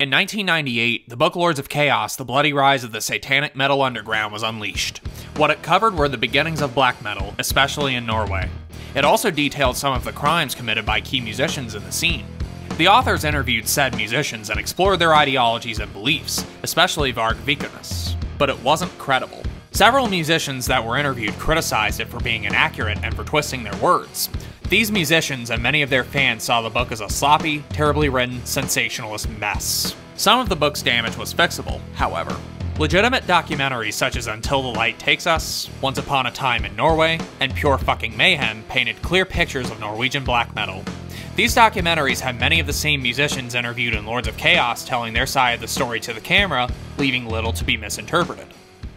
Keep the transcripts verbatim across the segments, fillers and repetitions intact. In nineteen ninety-eight, the book Lords of Chaos, The Bloody Rise of the Satanic Metal Underground was unleashed. What it covered were the beginnings of black metal, especially in Norway. It also detailed some of the crimes committed by key musicians in the scene. The authors interviewed said musicians and explored their ideologies and beliefs, especially Varg Vikernes. But it wasn't credible. Several musicians that were interviewed criticized it for being inaccurate and for twisting their words. These musicians and many of their fans saw the book as a sloppy, terribly written, sensationalist mess. Some of the book's damage was fixable, however. Legitimate documentaries such as Until the Light Takes Us, Once Upon a Time in Norway, and Pure Fucking Mayhem painted clear pictures of Norwegian black metal. These documentaries had many of the same musicians interviewed in Lords of Chaos telling their side of the story to the camera, leaving little to be misinterpreted.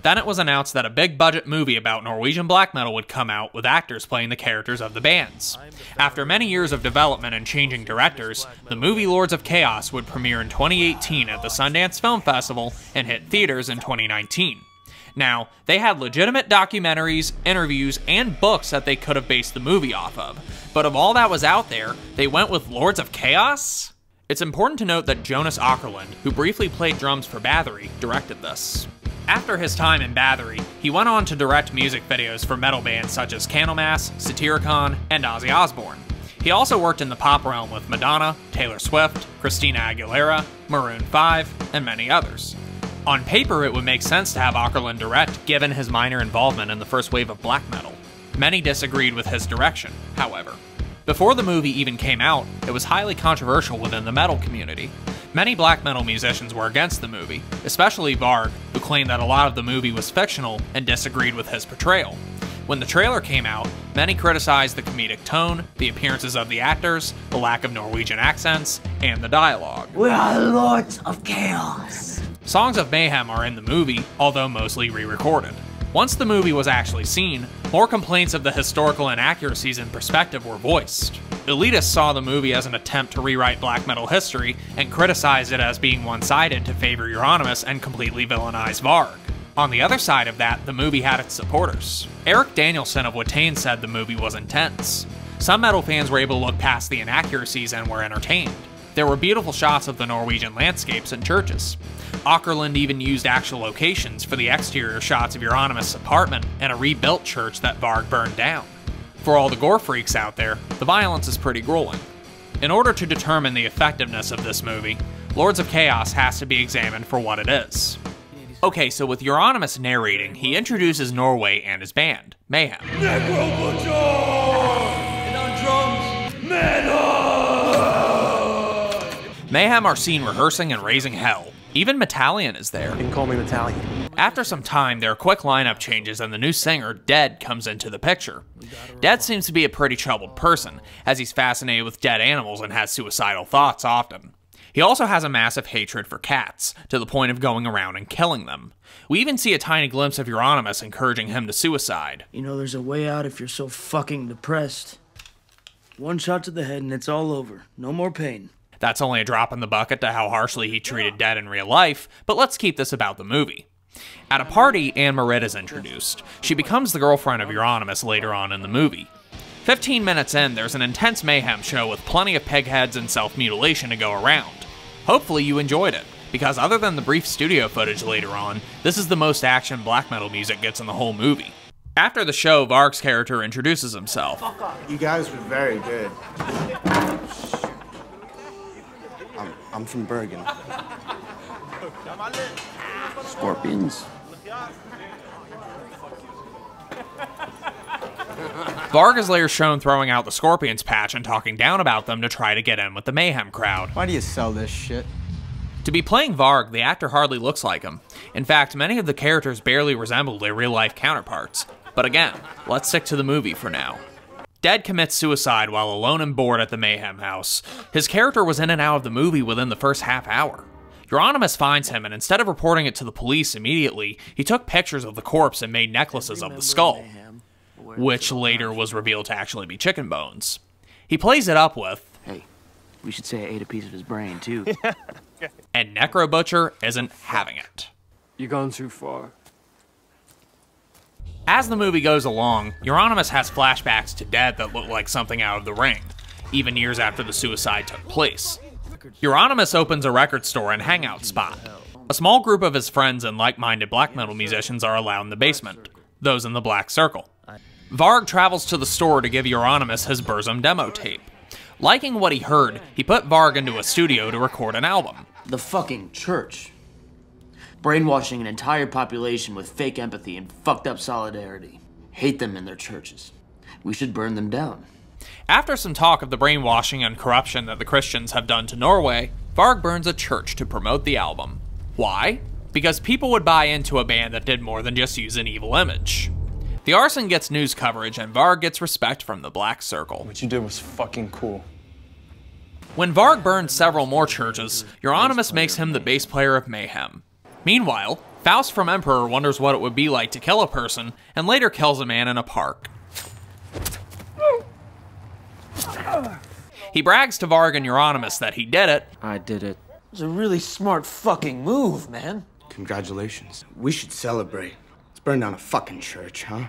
Then it was announced that a big-budget movie about Norwegian black metal would come out with actors playing the characters of the bands. After many years of development and changing directors, the movie Lords of Chaos would premiere in twenty eighteen at the Sundance Film Festival and hit theaters in twenty nineteen. Now, they had legitimate documentaries, interviews, and books that they could have based the movie off of, but of all that was out there, they went with Lords of Chaos? It's important to note that Jonas Åkerlund, who briefly played drums for Bathory, directed this. After his time in Bathory, he went on to direct music videos for metal bands such as Candlemass, Satyricon, and Ozzy Osbourne. He also worked in the pop realm with Madonna, Taylor Swift, Christina Aguilera, Maroon five, and many others. On paper, it would make sense to have Åkerlund direct given his minor involvement in the first wave of black metal. Many disagreed with his direction, however. Before the movie even came out, it was highly controversial within the metal community. Many black metal musicians were against the movie, especially Varg, who claimed that a lot of the movie was fictional and disagreed with his portrayal. When the trailer came out, many criticized the comedic tone, the appearances of the actors, the lack of Norwegian accents, and the dialogue. We are Lords of Chaos. Songs of Mayhem are in the movie, although mostly re-recorded. Once the movie was actually seen, more complaints of the historical inaccuracies and perspective were voiced. Elitists saw the movie as an attempt to rewrite black metal history and criticized it as being one-sided to favor Euronymous and completely villainize Varg. On the other side of that, the movie had its supporters. Eric Danielson of Watain said the movie was intense. Some metal fans were able to look past the inaccuracies and were entertained. There were beautiful shots of the Norwegian landscapes and churches. Åkerlund even used actual locations for the exterior shots of Euronymous' apartment and a rebuilt church that Varg burned down. For all the gore freaks out there, the violence is pretty grueling. In order to determine the effectiveness of this movie, Lords of Chaos has to be examined for what it is. Okay, so with Euronymous narrating, he introduces Norway and his band, Mayhem. Necro-butcher! And on drums, Metal! Mayhem are seen rehearsing and raising hell. Even Metallion is there. You can call me Metallion. After some time, there are quick lineup changes and the new singer, Dead, comes into the picture. Dead seems to be a pretty troubled person, as he's fascinated with dead animals and has suicidal thoughts often. He also has a massive hatred for cats, to the point of going around and killing them. We even see a tiny glimpse of Euronymous encouraging him to suicide. You know, there's a way out if you're so fucking depressed. One shot to the head and it's all over. No more pain. That's only a drop in the bucket to how harshly he treated Dead in real life, but let's keep this about the movie. At a party, Anne-Marit is introduced. She becomes the girlfriend of Euronymous later on in the movie. Fifteen minutes in, there's an intense mayhem show with plenty of pig heads and self-mutilation to go around. Hopefully you enjoyed it, because other than the brief studio footage later on, this is the most action black metal music gets in the whole movie. After the show, Varg's character introduces himself. You guys were very good. I'm, I'm from Bergen. Scorpions. Varg is later shown throwing out the Scorpions patch and talking down about them to try to get in with the Mayhem crowd. Why do you sell this shit? To be playing Varg, the actor hardly looks like him. In fact, many of the characters barely resemble their real-life counterparts. But again, let's stick to the movie for now. Dead commits suicide while alone and bored at the Mayhem house. His character was in and out of the movie within the first half hour. Euronymous finds him, and instead of reporting it to the police immediately, he took pictures of the corpse and made necklaces of the skull, which later was revealed to actually be chicken bones. He plays it up with, "Hey, we should say I ate a piece of his brain, too." And Necro-Butcher isn't having it. You're gone too far. As the movie goes along, Euronymous has flashbacks to Dead that look like something out of The Ring, even years after the suicide took place. Euronymous opens a record store and hangout spot. A small group of his friends and like-minded black metal musicians are allowed in the basement, those in the black circle. Varg travels to the store to give Euronymous his Burzum demo tape. Liking what he heard, he put Varg into a studio to record an album. The fucking church. Brainwashing an entire population with fake empathy and fucked up solidarity. Hate them and their churches. We should burn them down. After some talk of the brainwashing and corruption that the Christians have done to Norway, Varg burns a church to promote the album. Why? Because people would buy into a band that did more than just use an evil image. The arson gets news coverage and Varg gets respect from the black circle. What you did was fucking cool. When Varg burns several more churches, Euronymous makes him the bass player of Mayhem. Meanwhile, Faust from Emperor wonders what it would be like to kill a person and later kills a man in a park. He brags to Varg and Euronymous that he did it. I did it. It was a really smart fucking move, man. Congratulations. We should celebrate. Let's burn down a fucking church, huh?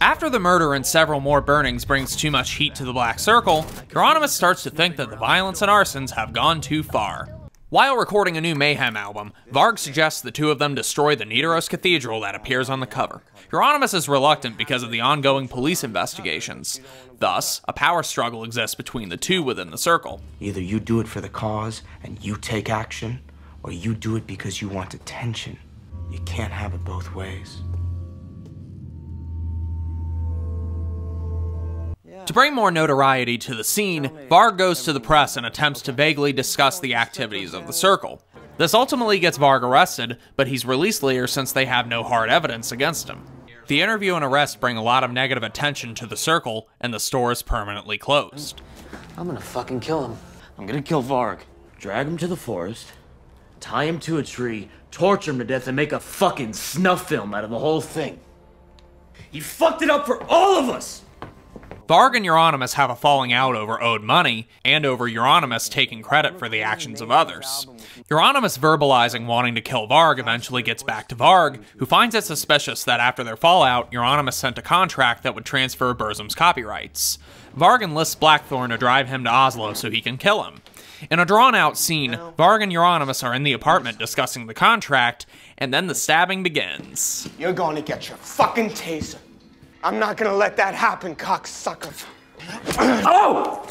After the murder and several more burnings brings too much heat to the black circle, Euronymous starts to think that the violence and arsons have gone too far. While recording a new Mayhem album, Varg suggests the two of them destroy the Nidaros Cathedral that appears on the cover. Euronymous is reluctant because of the ongoing police investigations. Thus, a power struggle exists between the two within the circle. Either you do it for the cause and you take action, or you do it because you want attention. You can't have it both ways. To bring more notoriety to the scene, Varg goes to the press and attempts to vaguely discuss the activities of the circle. This ultimately gets Varg arrested, but he's released later since they have no hard evidence against him. The interview and arrest bring a lot of negative attention to the circle, and the store is permanently closed. I'm gonna fucking kill him. I'm gonna kill Varg, drag him to the forest, tie him to a tree, torture him to death, and make a fucking snuff film out of the whole thing. He fucked it up for all of us! Varg and Euronymous have a falling out over owed money, and over Euronymous taking credit for the actions of others. Euronymous verbalizing wanting to kill Varg eventually gets back to Varg, who finds it suspicious that after their fallout, Euronymous sent a contract that would transfer Burzum's copyrights. Varg enlists Blackthorn to drive him to Oslo so he can kill him. In a drawn-out scene, Varg and Euronymous are in the apartment discussing the contract, and then the stabbing begins. You're gonna get your fucking taser. I'm not gonna let that happen, cocksucker. Oh!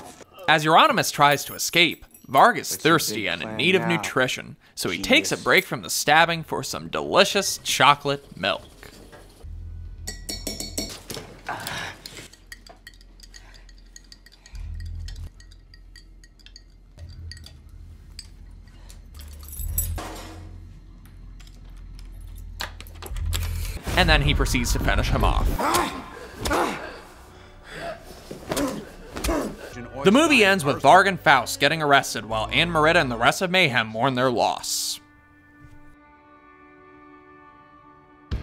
As Euronymous tries to escape, Varg is thirsty and in need of nutrition, so he takes a break from the stabbing for some delicious chocolate milk. And then he proceeds to finish him off. The movie ends with Varg and Faust getting arrested while Anne-Marit and the rest of Mayhem mourn their loss.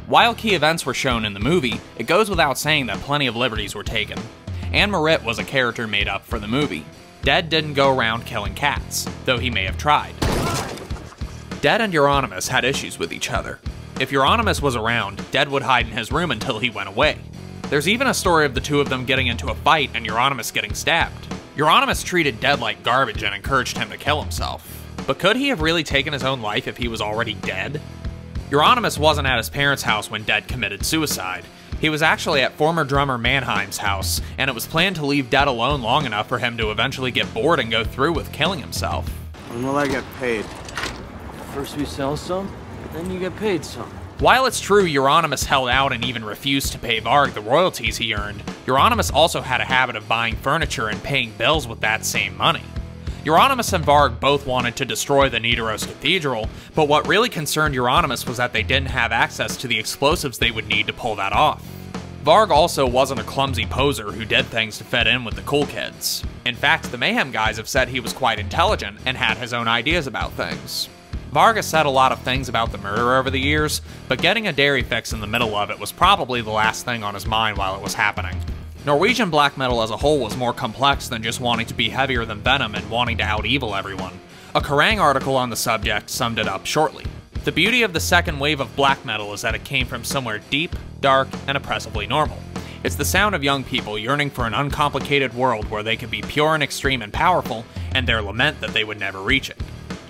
While key events were shown in the movie, it goes without saying that plenty of liberties were taken. Anne-Marit was a character made up for the movie. Dead didn't go around killing cats, though he may have tried. Dead and Euronymous had issues with each other. If Euronymous was around, Dead would hide in his room until he went away. There's even a story of the two of them getting into a fight and Euronymous getting stabbed. Euronymous treated Dead like garbage and encouraged him to kill himself. But could he have really taken his own life if he was already dead? Euronymous wasn't at his parents' house when Dead committed suicide. He was actually at former drummer Mannheim's house, and it was planned to leave Dead alone long enough for him to eventually get bored and go through with killing himself. When will I get paid? First we sell some? Then you get paid some. While it's true Euronymous held out and even refused to pay Varg the royalties he earned, Euronymous also had a habit of buying furniture and paying bills with that same money. Euronymous and Varg both wanted to destroy the Nidaros Cathedral, but what really concerned Euronymous was that they didn't have access to the explosives they would need to pull that off. Varg also wasn't a clumsy poser who did things to fit in with the cool kids. In fact, the Mayhem guys have said he was quite intelligent and had his own ideas about things. Varg has said a lot of things about the murder over the years, but getting a dairy fix in the middle of it was probably the last thing on his mind while it was happening. Norwegian black metal as a whole was more complex than just wanting to be heavier than Venom and wanting to out-evil everyone. A Kerrang! Article on the subject summed it up shortly. The beauty of the second wave of black metal is that it came from somewhere deep, dark, and oppressively normal. It's the sound of young people yearning for an uncomplicated world where they can be pure and extreme and powerful, and their lament that they would never reach it.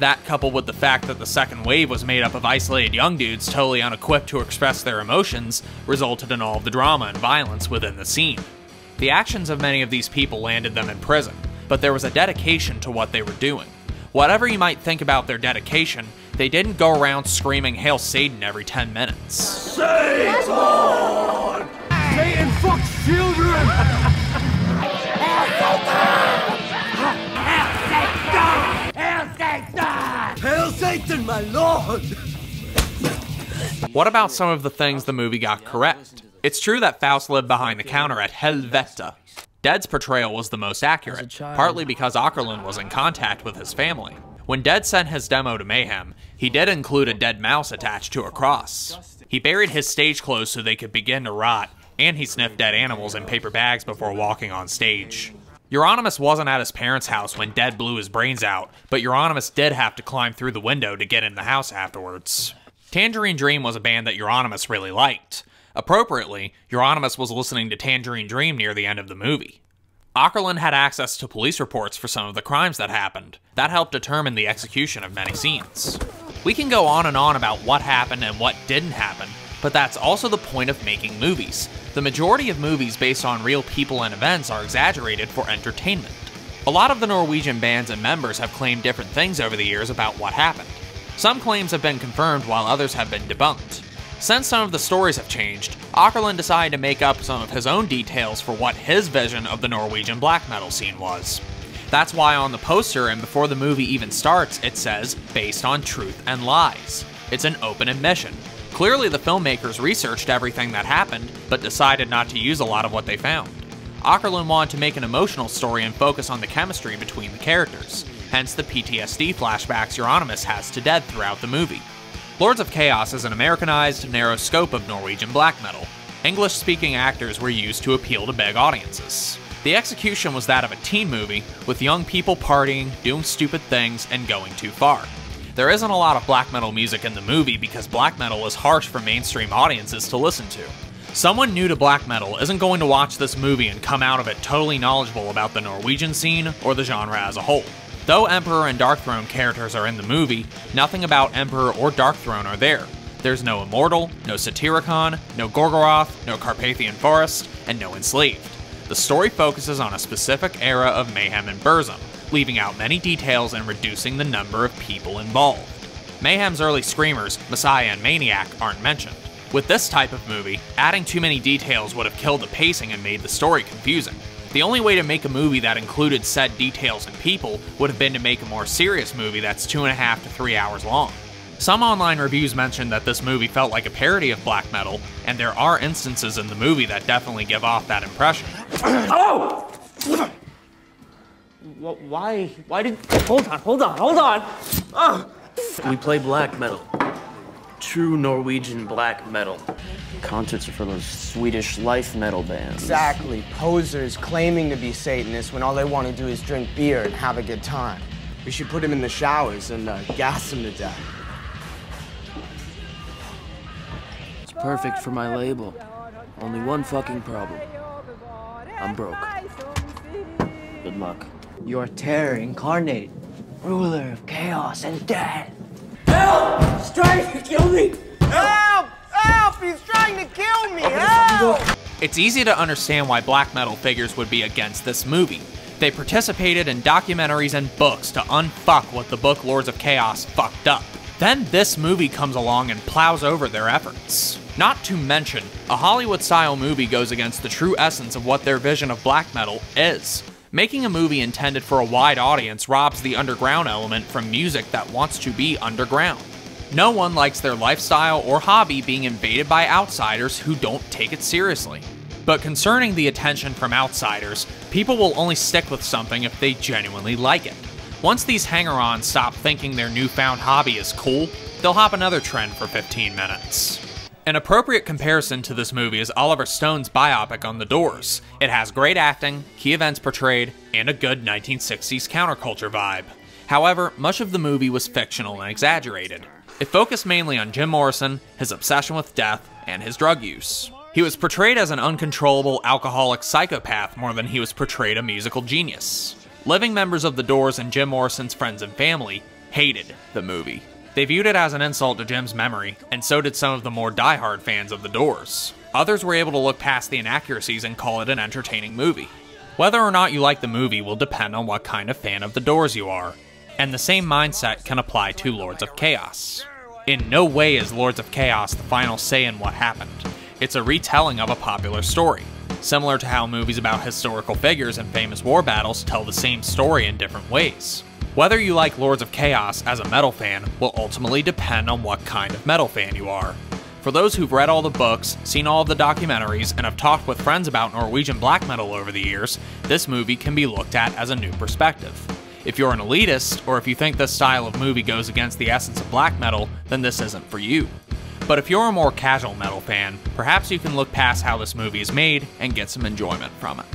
That, coupled with the fact that the second wave was made up of isolated young dudes totally unequipped to express their emotions, resulted in all of the drama and violence within the scene. The actions of many of these people landed them in prison, but there was a dedication to what they were doing. Whatever you might think about their dedication, they didn't go around screaming "Hail Satan" every ten minutes. Satan! Satan fucks children! Hail Satan! Hail Satan! Hail Satan, my lord! What about some of the things the movie got correct? It's true that Faust lived behind the counter at Helveta. Dead's portrayal was the most accurate, partly because Åkerlund was in contact with his family. When Dead sent his demo to Mayhem, he did include a dead mouse attached to a cross. He buried his stage clothes so they could begin to rot, and he sniffed dead animals in paper bags before walking on stage. Euronymous wasn't at his parents' house when Dead blew his brains out, but Euronymous did have to climb through the window to get in the house afterwards. Tangerine Dream was a band that Euronymous really liked. Appropriately, Euronymous was listening to Tangerine Dream near the end of the movie. Åkerlund had access to police reports for some of the crimes that happened. That helped determine the execution of many scenes. We can go on and on about what happened and what didn't happen, but that's also the point of making movies. The majority of movies based on real people and events are exaggerated for entertainment. A lot of the Norwegian bands and members have claimed different things over the years about what happened. Some claims have been confirmed while others have been debunked. Since some of the stories have changed, Åkerlund decided to make up some of his own details for what his vision of the Norwegian black metal scene was. That's why on the poster and before the movie even starts, it says, "Based on truth and lies." It's an open admission. Clearly the filmmakers researched everything that happened, but decided not to use a lot of what they found. Åkerlund wanted to make an emotional story and focus on the chemistry between the characters, hence the P T S D flashbacks Euronymous has to Dead throughout the movie. Lords of Chaos is an Americanized, narrow scope of Norwegian black metal. English-speaking actors were used to appeal to big audiences. The execution was that of a teen movie, with young people partying, doing stupid things, and going too far. There isn't a lot of black metal music in the movie because black metal is harsh for mainstream audiences to listen to. Someone new to black metal isn't going to watch this movie and come out of it totally knowledgeable about the Norwegian scene or the genre as a whole. Though Emperor and Darkthrone characters are in the movie, nothing about Emperor or Darkthrone are there. There's no Immortal, no Satyricon, no Gorgoroth, no Carpathian Forest, and no Enslaved. The story focuses on a specific era of Mayhem and Burzum, leaving out many details and reducing the number of people involved. Mayhem's early screamers, Messiah and Maniac, aren't mentioned. With this type of movie, adding too many details would have killed the pacing and made the story confusing. The only way to make a movie that included said details and people would have been to make a more serious movie that's two and a half to three hours long. Some online reviews mentioned that this movie felt like a parody of black metal, and there are instances in the movie that definitely give off that impression. Oh! Why? Why did? Hold on! Hold on! Hold on! Oh. We play black metal. True Norwegian black metal. Concerts are for those Swedish life metal bands. Exactly. Posers claiming to be Satanists when all they want to do is drink beer and have a good time. We should put him in the showers and uh, gas him to death. It's perfect for my label. Only one fucking problem. I'm broke. Good luck. Your terror incarnate, ruler of chaos and death. Help! He's trying to kill me! Help! Help! He's trying to kill me! Help! It's easy to understand why black metal figures would be against this movie. They participated in documentaries and books to unfuck what the book Lords of Chaos fucked up. Then this movie comes along and plows over their efforts. Not to mention, a Hollywood-style movie goes against the true essence of what their vision of black metal is. Making a movie intended for a wide audience robs the underground element from music that wants to be underground. No one likes their lifestyle or hobby being invaded by outsiders who don't take it seriously. But concerning the attention from outsiders, people will only stick with something if they genuinely like it. Once these hanger-ons stop thinking their newfound hobby is cool, they'll hop another trend for fifteen minutes. An appropriate comparison to this movie is Oliver Stone's biopic on The Doors. It has great acting, key events portrayed, and a good nineteen sixties counterculture vibe. However, much of the movie was fictional and exaggerated. It focused mainly on Jim Morrison, his obsession with death, and his drug use. He was portrayed as an uncontrollable, alcoholic psychopath more than he was portrayed a musical genius. Living members of The Doors and Jim Morrison's friends and family hated the movie. They viewed it as an insult to Jim's memory, and so did some of the more die-hard fans of The Doors. Others were able to look past the inaccuracies and call it an entertaining movie. Whether or not you like the movie will depend on what kind of fan of The Doors you are, and the same mindset can apply to Lords of Chaos. In no way is Lords of Chaos the final say in what happened. It's a retelling of a popular story, similar to how movies about historical figures and famous war battles tell the same story in different ways. Whether you like Lords of Chaos as a metal fan will ultimately depend on what kind of metal fan you are. For those who've read all the books, seen all of the documentaries, and have talked with friends about Norwegian black metal over the years, this movie can be looked at as a new perspective. If you're an elitist, or if you think this style of movie goes against the essence of black metal, then this isn't for you. But if you're a more casual metal fan, perhaps you can look past how this movie is made and get some enjoyment from it.